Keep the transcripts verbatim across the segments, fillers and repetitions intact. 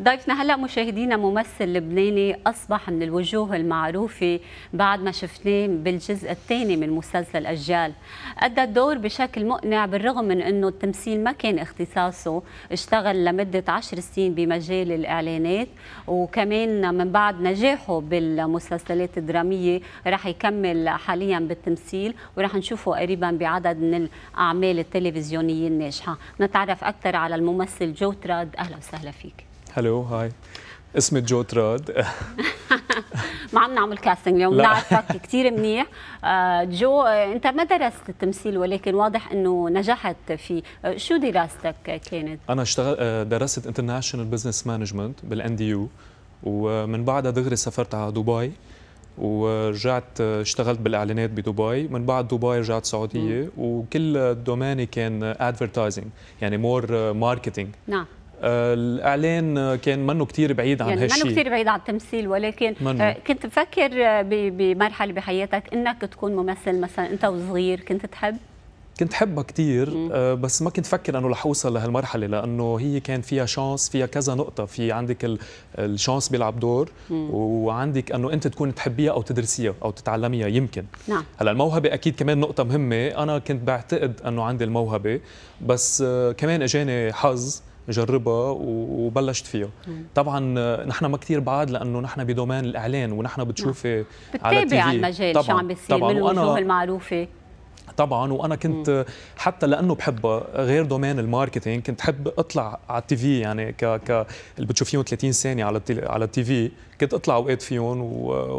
ضيفنا هلا مشاهدينا ممثل لبناني اصبح من الوجوه المعروفه بعد ما شفناه بالجزء الثاني من مسلسل الأجيال. ادى الدور بشكل مقنع بالرغم من انه التمثيل ما كان اختصاصه، اشتغل لمده عشر سنين بمجال الاعلانات، وكمان من بعد نجاحه بالمسلسلات الدراميه راح يكمل حاليا بالتمثيل، وراح نشوفه قريبا بعدد من الاعمال التلفزيونيه الناجحه. نتعرف اكثر على الممثل جو تراد، اهلا وسهلا فيك. هلو، هاي، اسمي جو تراد. ما عم نعمل كاستنج اليوم، بنعرفك كثير منيح. جو، انت ما درست التمثيل ولكن واضح انه نجحت فيه، شو دراستك كانت؟ انا اشتغل درست انترناشونال بزنس مانجمنت بالان دي يو، ومن بعدها دغري سافرت على دبي ورجعت اشتغلت بالاعلانات بدبي، من بعد دبي رجعت السعوديه، وكل دوميني كان ادفرتايزنج، يعني مور ماركتينج. نعم. الاعلان كان منه كثير بعيد عن يعني هالشيء، يعني منه كثير بعيد عن التمثيل، ولكن منه. كنت بفكر بمرحله بحياتك انك تكون ممثل مثلا انت وصغير، كنت تحب؟ كنت حبها كثير، بس ما كنت فكر انه رح اوصل لهالمرحله، لانه هي كان فيها شانس، فيها كذا نقطه، في عندك الشانس بيلعب دور، مم. وعندك انه انت تكون تحبيها او تدرسيها او تتعلميها يمكن. نعم. هلا الموهبه اكيد كمان نقطه مهمه، انا كنت بعتقد انه عندي الموهبه، بس كمان اجاني حظ جربها وبلشت فيها. طبعا نحن ما كثير بعاد لانه نحن بدومين الاعلان، ونحن بتشوفي على التي في بتتابع المجال شو عم بيصير من الوجوه المعروفه. طبعا وانا كنت مم. حتى لانه بحبها غير دومين الماركتينج، كنت حب اطلع على التي في، يعني ك ك اللي بتشوفيهم ثلاثين ثانيه على على التي في، كنت اطلع اوقات فيهم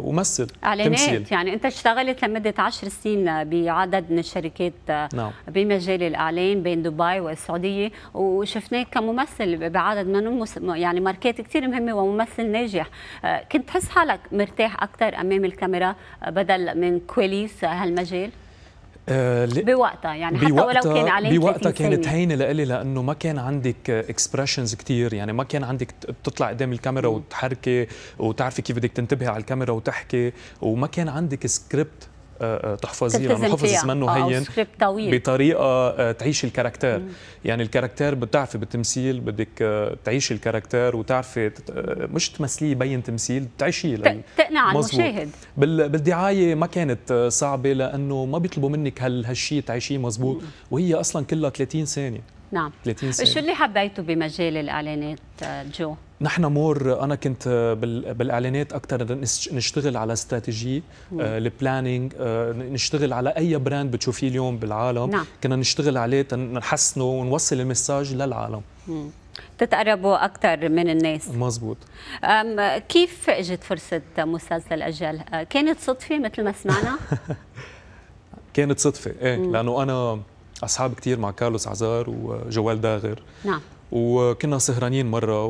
ومثل اعلانات تمثيل. يعني انت اشتغلت لمده عشر سنين بعدد من الشركات، نعم. بمجال الاعلان بين دبي والسعوديه، وشفناك كممثل بعدد من يعني ماركات كثير مهمه وممثل ناجح. كنت تحس حالك مرتاح اكثر امام الكاميرا بدل من كواليس هالمجال؟ أه بوقتها، يعني حتى ولو كان عليك بوقتها كانت هينه لإلي، لانه ما كان عندك اكسبريشنز كثير، يعني ما كان عندك بتطلع قدام الكاميرا وتحركي وتعرفي كيف بدك تنتبهي على الكاميرا وتحكي، وما كان عندك سكريبت تحفظيه، لانه حفظ منه هين بطريقه تعيش الكاركتير. يعني الكاركتير بتعرفي بالتمثيل بدك تعيشي الكاركتير وتعرفي مش تمثليه بين تمثيل، تعيشيه تقنع المشاهد. بالدعايه ما كانت صعبه لانه ما بيطلبوا منك هل هالشيء تعيشيه مزبوط، وهي اصلا كلها ثلاثين ثانيه. نعم. ثلاثين ثانيه. شو اللي حبيته بمجال الاعلانات جو؟ نحن مور انا كنت بالاعلانات اكثر نشتغل على استراتيجيه البلاننج، نشتغل على اي براند بتشوفيه اليوم بالعالم، نعم. كنا نشتغل عليه نحسنه ونوصل المساج للعالم، مم. تتقربوا اكثر من الناس. مزبوط. كيف اجت فرصه مسلسل أجيال؟ كانت صدفه مثل ما سمعنا؟ كانت صدفه، ايه، لانه انا اصحاب كثير مع كارلوس عزار وجوال داغر، نعم، وكنا سهرانين مره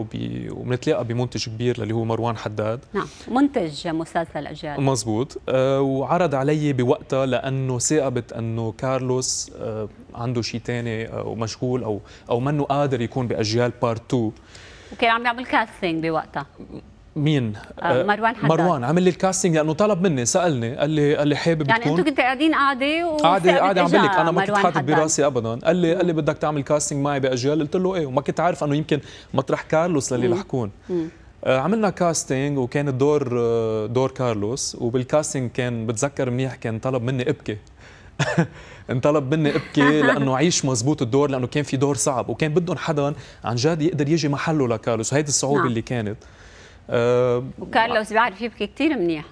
وبنتلاقى بمنتج كبير اللي هو مروان حداد، نعم، منتج مسلسل أجيال. مزبوط. أه وعرض علي بوقتها لانه ثاقبت انه كارلوس أه عنده شيء ثاني أه ومشغول او او منه قادر يكون بأجيال بارت اثنين، وكان عم يعمل كاستنج بوقتها. مين؟ آه مروان حداد. مروان عمل لي الكاستنج لانه طلب مني، سالني، قال لي قال لي حابب يعني تكون، يعني انتم كنتوا قاعدين قاعده وقاعده قاعده عم بقول لك انا ما كنت حاطط براسي ابدا، قال لي قال لي بدك تعمل كاستنج معي بأجيال، قلت له ايه، وما كنت عارف انه يمكن مطرح كارلوس للي رح كون. آه عملنا كاستنج وكان الدور دور كارلوس، وبالكاستنج كان بتذكر منيح كان طلب مني ابكي. انطلب مني ابكي لانه عيش مزبوط الدور، لانه كان في دور صعب وكان بدهم حدا عن جد يقدر يجي محله لكارلوس، وهيدي الصعوبه اللي كانت. أه وكارلوس بيعرف يبكي كثير منيح.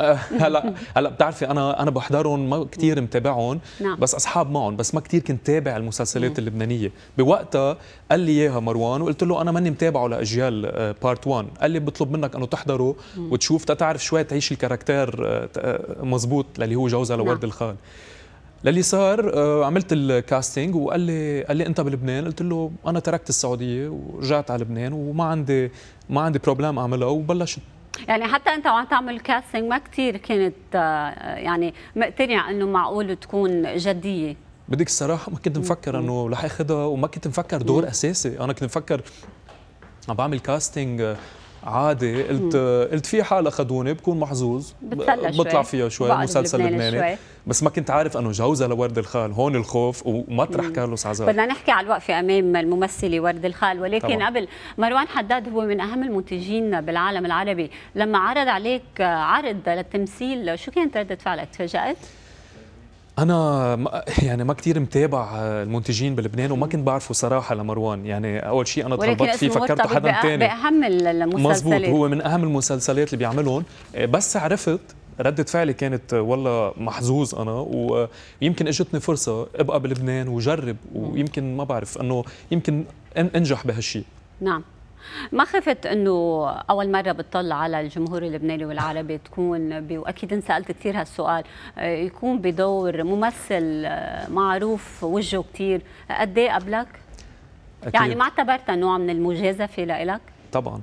أه هلا هلا بتعرفي انا انا بحضرهم ما كثير متابعهم، نعم. بس اصحاب معهم، بس ما كثير كنت تابع المسلسلات اللبنانيه، بوقتها قال لي اياها مروان وقلت له انا ماني متابعه لأجيال بارت واحد، قال لي بطلب منك انه تحضره وتشوف تتعرف شوي تعيش الكاركتير مزبوط للي هو جوزها لورد، نعم. الخال. للي صار عملت الكاستنج وقال لي قال لي انت بلبنان، قلت له انا تركت السعوديه ورجعت على لبنان وما عندي ما عندي بروبلام اعملها، وبلشت. يعني حتى انت وعم تعمل كاستنج ما كثير كانت يعني مقتنع انه معقول تكون جديه؟ بدك الصراحه ما كنت مفكر انه رح اخذها، وما كنت مفكر دور اساسي، انا كنت مفكر عم بعمل كاستنج عادي قلت قلت في حال اخذوني بكون محظوظ بطلع فيها شوي مسلسل لبناني، بس ما كنت عارف انه جوزها لورد الخال، هون الخوف ومطرح كارلوس عزار. بدنا نحكي على الوقفه امام الممثله ورد الخال، ولكن طبعا. قبل مروان حداد هو من اهم المنتجين بالعالم العربي، لما عرض عليك عرض للتمثيل شو كانت رده فعلك؟ تفاجأت؟ أنا يعني ما كثير متابع المنتجين بلبنان وما كنت بعرفه صراحة لمروان، يعني أول شيء أنا تربطت فيه فكرته حدا ثاني. بأهم المسلسلات مضبوط، هو من أهم المسلسلات اللي بيعملهم، بس عرفت ردة فعلي كانت والله محظوظ أنا، ويمكن إجتني فرصة أبقى بلبنان وجرب، ويمكن ما بعرف أنه يمكن أنجح بهالشيء. نعم، ما خفت انه اول مره بتطلع على الجمهور اللبناني والعربي تكون ب... واكيد انسالت كثير هالسؤال، يكون بدور ممثل معروف وجهه كثير، قد ايه قبلك؟ أكيد. يعني ما اعتبرتها نوع من المجازفه لإلك؟ طبعا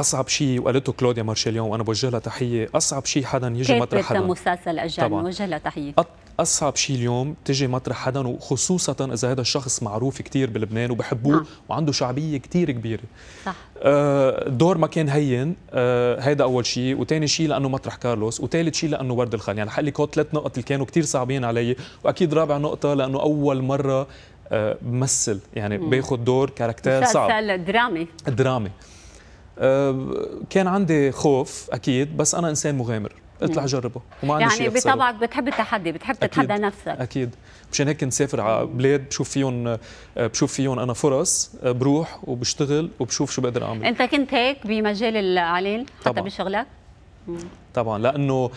اصعب شيء، وقالته كلوديا مارشاليون وانا بوجه لها تحيه، اصعب شيء حدا يجي مطرح حدا، كانت مسلسل الأجيال بوجه لها تحيه. اصعب شيء اليوم تجي مطرح حدا، وخصوصا اذا هذا الشخص معروف كثير بلبنان وبحبوه وعنده شعبيه كثير كبيره. صح. آه دور ما كان هين، آه هيدا اول شيء، وثاني شيء لانه مطرح كارلوس، وثالث شيء لانه ورد الخال، يعني حقلك هول ثلاث نقط اللي كانوا كثير صعبين علي، واكيد رابع نقطه لانه اول مره آه بمثل، يعني باخذ دور كاركتير صعب، مسلسل درامي درامي. كان عندي خوف اكيد، بس انا انسان مغامر، قلت رح اجربه وما عندي شيء يعني بطبعك بتحب التحدي، بتحب تتحدى نفسك اكيد، مشان هيك نسافر على بلاد بشوف فيهم بشوف فيهم انا فرص، بروح وبشتغل وبشوف شو بقدر اعمل. انت كنت هيك بمجال الاعلان حتى بشغلك؟ طبعا، لانه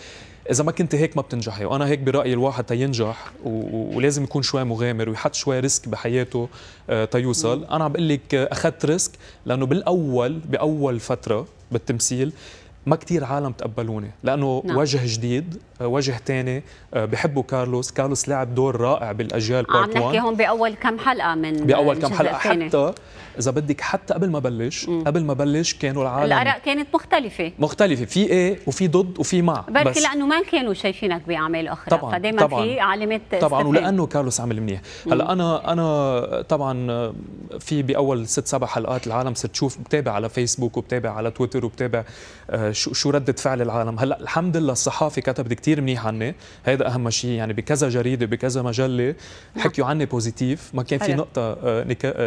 إذا ما كنت هيك ما بتنجحي، وأنا هيك برأيي الواحد تينجح ولازم يكون شوي مغامر ويحط شوي ريسك بحياته تيوصل، أنا عم بقول لك أخذت ريسك لأنه بالأول بأول فترة بالتمثيل ما كثير عالم تقبلوني، لأنه نعم. وجه جديد، وجه ثاني، بحبوا كارلوس، كارلوس لعب دور رائع بالأجيال بارت واحد. عم نحكي هون بأول كم حلقة من بأول كم حلقة تاني. حتى إذا بدك حتى قبل ما بلش مم. قبل ما بلش كانوا العالم الآراء كانت مختلفة مختلفة، في إيه وفي ضد وفي مع، بركي لأنه ما كانوا شايفينك بأعمال أخرى، طبعا فدايما في علامات طبعا، ولأنه كارلوس عمل منيح. هلا أنا أنا طبعا في بأول ست سبع حلقات العالم صرت تشوف، بتابع على فيسبوك وبتابع على تويتر وبتابع شو شو ردة فعل العالم. هلا الحمد لله الصحافة كتبت كثير منيح عني، هذا أهم شيء، يعني بكذا جريدة بكذا مجلة حكيوا عني بوزيتيف، ما كان في نقطة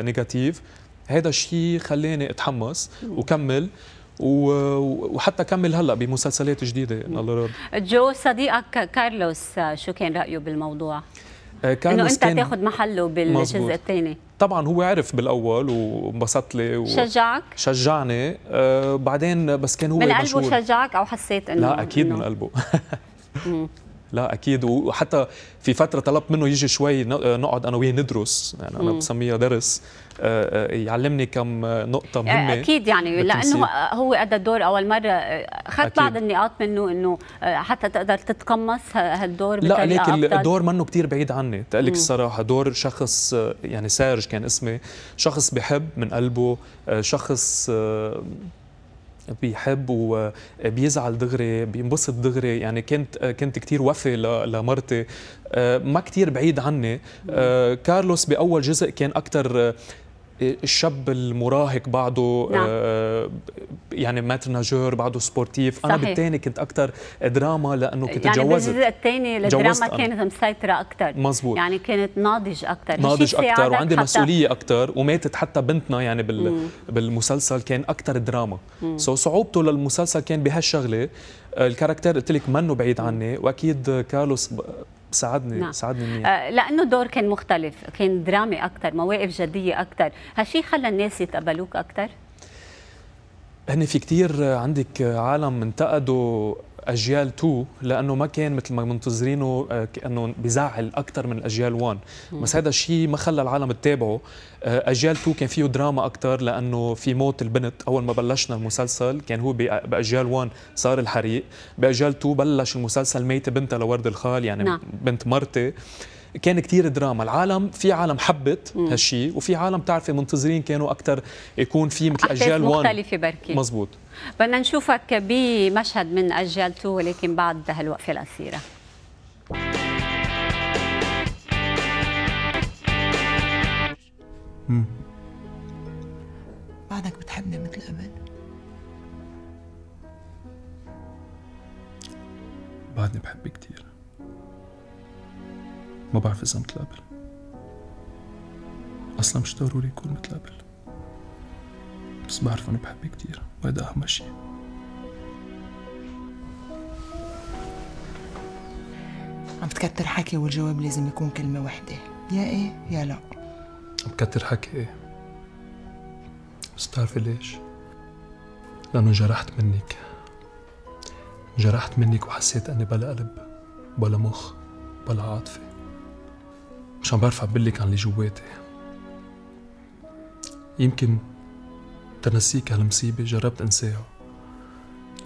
نيجاتيف، هذا الشيء خلاني اتحمس وكمل، وحتى كمل هلا بمسلسلات جديده ان الله راد. جو صديقك كارلوس شو كان رايه بالموضوع؟ انه انت تاخذ محله بالجزء الثاني. طبعا هو عرف بالاول وانبسط لي و... شجعك؟ شجعني آه بعدين، بس كان هو من قلبه مشهور. شجعك او حسيت انه لا اكيد إنه... من قلبه لا اكيد، وحتى في فتره طلبت منه يجي شوي نقعد انا وياه ندرس، يعني انا بسميها درس، يعلمني كم نقطه مهمه اكيد، يعني بالتمثيل. لانه هو ادى الدور اول مره، اخذت بعض النقاط منه انه حتى تقدر تتقمص هالدور بطريقه لا افضل. لا الدور منه كثير بعيد عني، تقلك الصراحه دور شخص، يعني سارج كان اسمه، شخص بحب من قلبه، شخص بيحب وبيزعل دغري، بينبسط دغري، يعني كنت كنت كثير وفي لمرتي، ما كثير بعيد عني. كارلوس بأول جزء كان أكثر الشاب المراهق بعده، نعم. يعني ماترناجور بعده سبورتيف، صحيح. أنا بالتاني كنت أكثر دراما لأنه كنت يعني تجوزت، يعني بالجزء الثاني الدراما كانت مسيطرة أكثر، مزبوط، يعني كانت ناضج أكثر ناضج أكثر وعندي مسؤولية أكثر، وماتت حتى بنتنا يعني بال مم. بالمسلسل كان أكثر دراما، سو صعوبته للمسلسل كان بهالشغلة. الكاركتر قلت لك منه بعيد عني، وأكيد كارلوس ساعدني نعم. ساعدني آه لانه الدور كان مختلف، كان درامي اكثر، مواقف جديه اكثر، هالشيء خلى الناس يتقبلوك اكثر؟ هن في كثير عندك عالم انتقدوا اجيال اثنين لانه ما كان مثل ما منتظرينه، انه بزعل اكثر من الاجيال واحد، بس هذا الشيء ما خلى العالم تتابعه. اجيال اثنين كان فيه دراما اكثر لانه في موت البنت، اول ما بلشنا المسلسل كان هو باجيال واحد صار الحريق، باجيال اثنين بلش المسلسل ميت بنتها لورد الخال، يعني نعم. بنت مرتي، كان كثير دراما، العالم في عالم حبت هالشيء، وفي عالم بتعرفي منتظرين كانوا اكثر يكون في مثل اجيال واحد مختلفه بركي، مزبوط. بدنا نشوفك بمشهد من أجيال اثنين ولكن بعد هالوقفة القصيرة. بعدك بتحبني مثل قبل؟ بعدني بحبك كتير. ما بعرف إذا متقابل، أصلا مش ضروري يكون متقابل، بس بعرف أنا بحبك كتير وهذا أهم شيء. عم بتكتر حكي والجواب لازم يكون كلمة واحدة، يا إيه يا لا. عم بكتر حكي إيه، بس بتعرفي ليش؟ لأنه انجرحت منك، انجرحت منك وحسيت أني بلا قلب بلا مخ بلا عاطفة، مش عم بعرف أعبرلك عن اللي جواتي. يمكن تنسيك هالمصيبة جربت أنساها،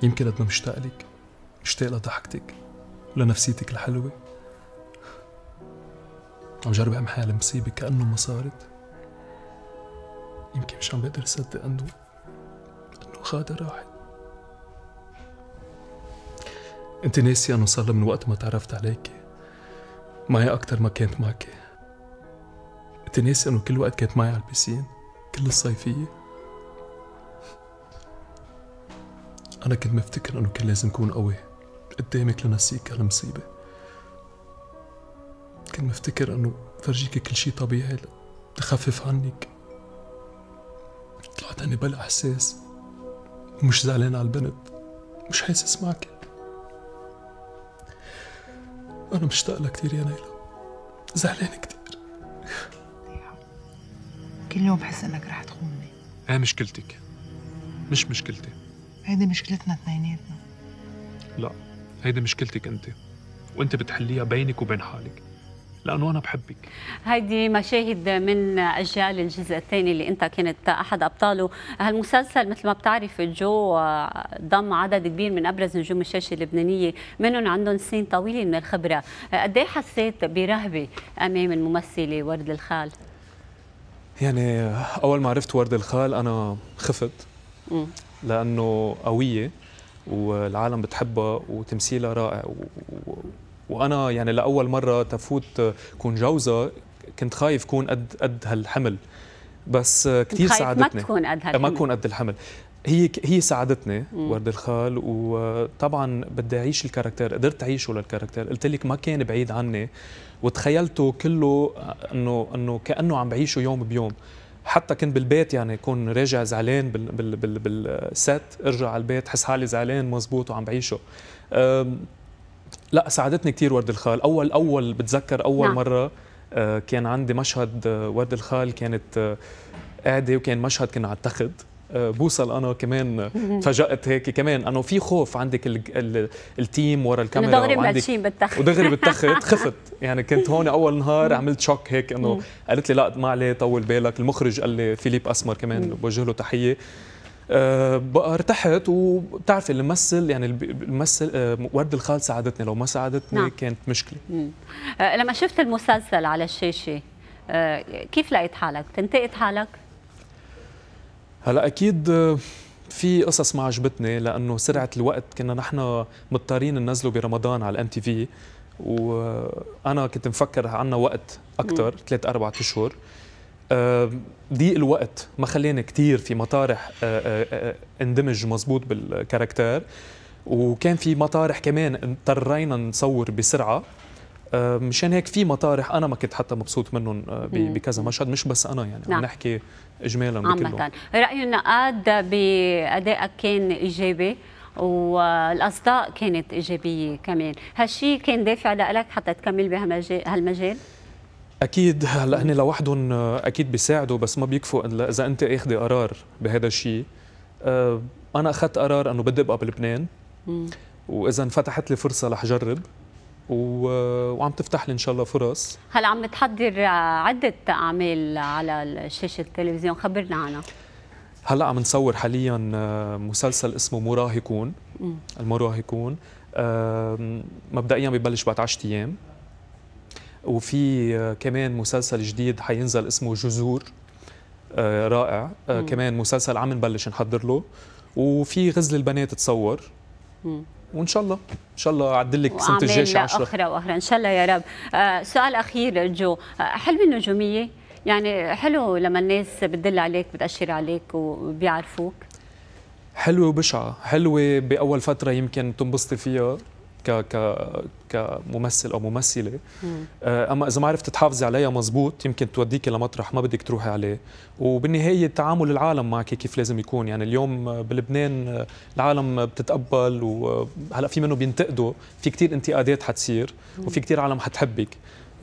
يمكن قد ما مشتاق لك مشتاق لضحكتك ولنفسيتك الحلوة عم جرب أمحي هالمصيبة كأنه ما صارت. يمكن مش عم بقدر أصدق أنه أنه غادة راحت. أنت ناسية أنه صار من وقت ما تعرفت عليكي معي أكتر ما كانت معك. أنت ناسية أنه كل وقت كانت معي على البسين كل الصيفية أنا كنت مفتكر أنه كان لازم أكون قوي قدامك لنسيك هالمصيبة، كنت مفتكر أنه فرجيك كل شي طبيعي لتخفف عنك. طلعت أني بلا إحساس ومش زعلان على البنت، مش حاسس معك. أنا مشتاق لها كتير يا نايلة، زعلانة كتير. كل يوم بحس أنك رح تخونني. هي مشكلتك مش مشكلتي. هيدي مشكلتنا اثنيناتنا. لا، هيدي مشكلتك أنت، وأنت بتحليها بينك وبين حالك، لأنه أنا بحبك. هيدي مشاهد من أجيال الجزء الثاني اللي أنت كنت أحد أبطاله. هالمسلسل مثل ما بتعرف جو ضم عدد كبير من أبرز نجوم الشاشة اللبنانية، منهم عندهم سنين طويلة من الخبرة. قد إيه حسيت برهبة أمام الممثلة ورد الخال؟ يعني أول ما عرفت ورد الخال أنا خفت، م. لأنه قوية والعالم بتحبها وتمثيلها رائع و... و... وأنا يعني لأول مرة تفوت كون جوزة كنت خايف كون قد قد هالحمل، بس كثير ساعدتني. خايف ما تكون قد هالحمل، ما تكون قد الحمل. هي هي ساعدتني ورد الخال، وطبعا بدي أعيش الكاركتير، قدرت أعيشه للكاركتير. قلت لك ما كان بعيد عني وتخيلته كله إنه إنه كأنه عم بعيشه يوم بيوم. حتى كنت بالبيت يعني كون راجع زعلان بال بال بال بالست، أرجع على البيت حس حالي زعلان مزبوط وعم بعيشه. لا ساعدتني كثير ورد الخال. اول اول بتذكر اول نعم. مره آه كان عندي مشهد آه ورد الخال كانت آه قاعده، وكان مشهد كنا على التخت آه بوصل انا كمان تفاجات هيك كمان انه في خوف عندك ال ال التيم ورا الكاميرا ودغري ماشيين بالتخت ودغري بالتخت خفت يعني. كنت هون اول نهار عملت شوك هيك انه قالت لي لا ما عليه طول بالك. المخرج قال لي فيليب اسمر كمان بوجه له تحيه. أه بقى ارتحت. وبتعرفي الممثل يعني الممثل أه ورد الخال ساعدتني، لو ما ساعدتني نعم. كانت مشكله. أه لما شفت المسلسل على الشاشه أه كيف لقيت حالك؟ تنتقد حالك؟ هلا اكيد في قصص ما عجبتني لانه سرعه الوقت كنا نحن مضطرين ننزله برمضان على الام تي في، وانا كنت مفكر عنا وقت اكثر ثلاث اربع اشهر. ضيق الوقت ما خلاني كثير في مطارح اندمج مضبوط بالكاركتير، وكان في مطارح كمان اضطرينا نصور بسرعه مشان هيك في مطارح انا ما كنت حتى مبسوط منهم بكذا مشهد، مش بس انا يعني عم نعم. نحكي اجمالا عامه. راي النقاد بادائك كان ايجابي والاصداء كانت ايجابيه كمان، هالشيء كان دافع لك حتى تكمل بهالمجال؟ أكيد. هلا هن لوحدهم أكيد بيساعدوا بس ما بيكفوا إذا أنت أخذي قرار بهذا الشيء. أنا أخذت قرار أنه بدي أبقى بلبنان، وإذا انفتحت لي فرصة رح أجرب وعم تفتح لي إن شاء الله فرص. هلا عم بتحضر عدة أعمال على شاشة التلفزيون، خبرنا عنها. هلا عم نصور حاليا مسلسل اسمه مراهقون. المراهقون مبدئيا ببلش بعد عشرة أيام، وفي كمان مسلسل جديد حينزل اسمه جذور آه رائع آه كمان مسلسل عم نبلش نحضر له، وفي غزل البنات تصور مم. وان شاء الله ان شاء الله اعدلك سنه الجيش عشرة اخرى واخرى ان شاء الله يا رب. آه سؤال اخير جو، آه حلم النجوميه يعني حلو لما الناس بتدل عليك بتاشر عليك وبيعرفوك؟ حلوه وبشعه. حلوه باول فتره يمكن تنبسطي فيها ك كممثل او ممثله. اما اذا ما عرفت تحافظي عليها مزبوط يمكن توديكي لمطرح ما بدك تروحي عليه. وبالنهايه تعامل العالم معك كيف لازم يكون، يعني اليوم بلبنان العالم بتتقبل، وهلا في منه بينتقدوا، في كثير انتقادات حتصير وفي كثير عالم حتحبك،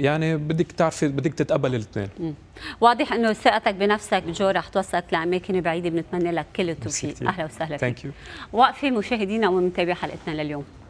يعني بدك تعرفي بدك تتقبلي الاثنين. واضح انه ثقتك بنفسك جو رح توصلك لاماكن بعيده، بنتمنى لك كل التوفيق. اهلا وسهلا فيك. وقفه مشاهدينا ومتابعي حلقتنا لليوم.